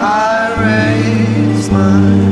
I raise my